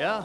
Yeah.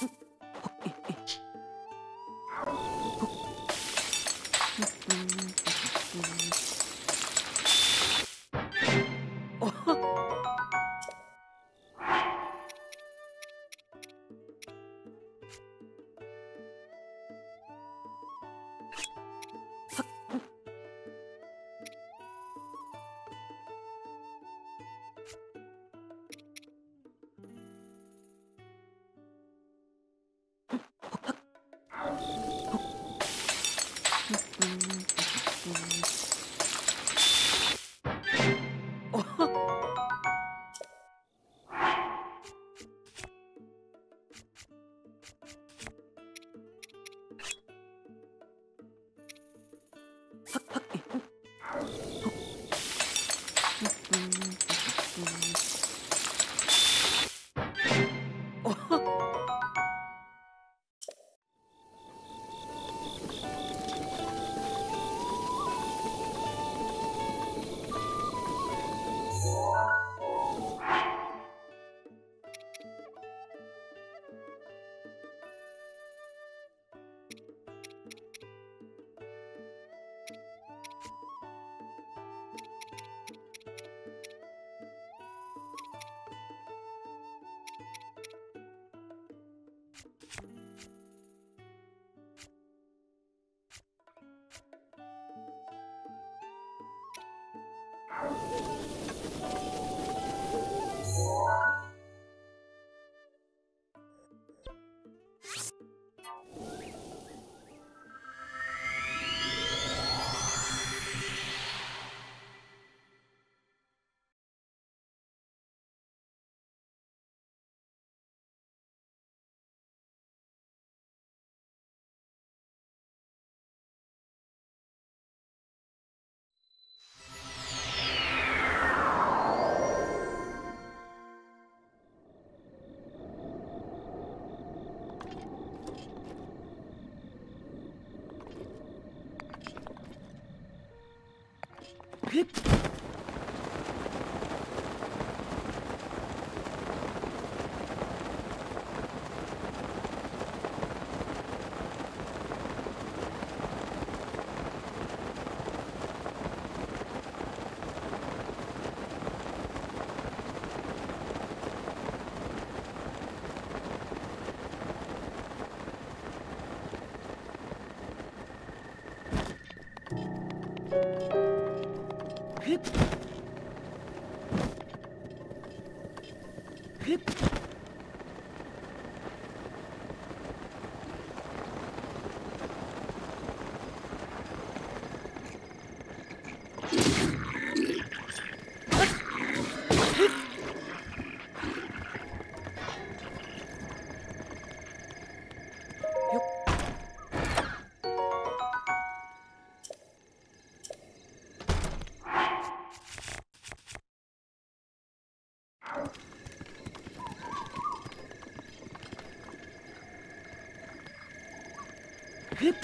Hip!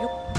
よっ。